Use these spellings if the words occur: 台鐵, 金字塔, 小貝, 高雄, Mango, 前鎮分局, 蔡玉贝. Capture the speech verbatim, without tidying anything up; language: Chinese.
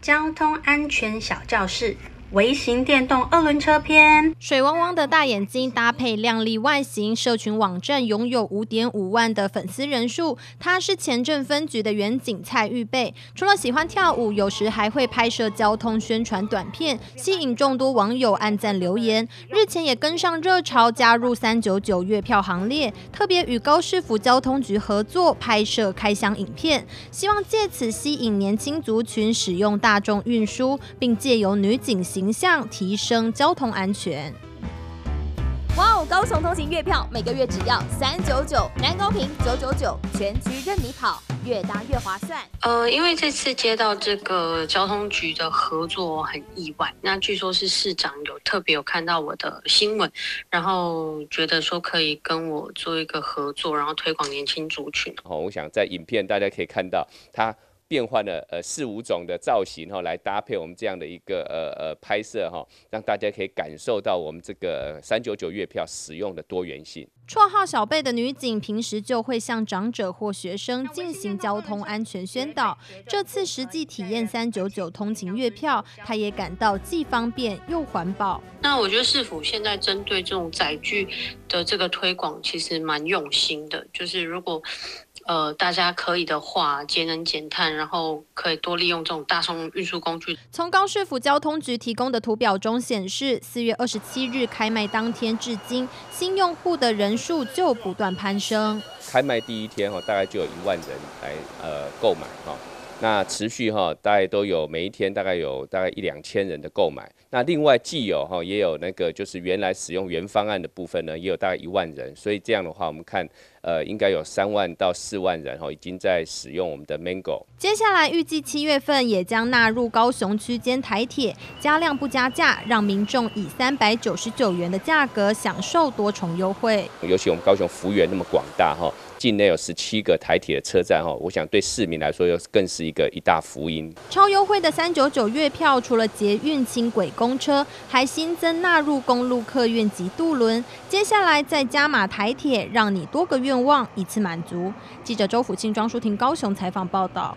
交通安全小教室，微型电动二轮车篇。水汪汪的大眼睛搭配靓丽外形，社群网站拥有 五点五万的粉丝人数。他是前镇分局的员警蔡玉贝，除了喜欢跳舞，有时还会拍摄交通宣传短片，吸引众多网友按赞留言。日前也跟上热潮，加入三九九月票行列，特别与高市府交通局合作拍摄开箱影片，希望借此吸引年轻族群使用大众运输，并借由女警形象提升交通安全。哇哦！高雄通勤月票每个月只要三九九，南高屏九九九，全区任你跑，越搭越划算。呃，因为这次接到这个交通局的合作很意外，那据说是市长有特别有看到我的新闻，然后觉得说可以跟我做一个合作，然后推广年轻族群。哦，我想在影片大家可以看到他变换了呃四五种的造型哈、哦，来搭配我们这样的一个呃呃拍摄哈、哦，让大家可以感受到我们这个三九九月票使用的多元性。绰号小贝的女警平时就会向长者或学生进行交通安全宣导，这次实际体验三九九通勤月票，她也感到既方便又环保。那我觉得市府现在针对这种载具的这个推广其实蛮用心的，就是如果呃，大家可以的话，节能减碳，然后可以多利用这种大众运输工具。从高市府交通局提供的图表中显示，四月二十七日开卖当天至今，新用户的人数就不断攀升。开卖第一天哈、哦，大概就有一万人来呃购买哈、哦，那持续哈、哦，大概都有每一天大概有大概一两千人的购买。那另外既有哈、哦，也有那个就是原来使用原方案的部分呢，也有大概一万人。所以这样的话，我们看。呃，应该有三万到四万人哈、哦，已经在使用我们的 Mango。接下来预计七月份也将纳入高雄区间台铁，加量不加价，让民众以三百九十九元的价格享受多重优惠。尤其我们高雄幅员那么广大哈、哦，境内有十七个台铁的车站哈、哦，我想对市民来说又更是一个一大福音。超优惠的三九九月票，除了捷运、轻轨、公车，还新增纳入公路客运及渡轮。接下来再加码台铁，让你多个愿望一次满足。记者周辅庆、庄淑婷高雄采访报道。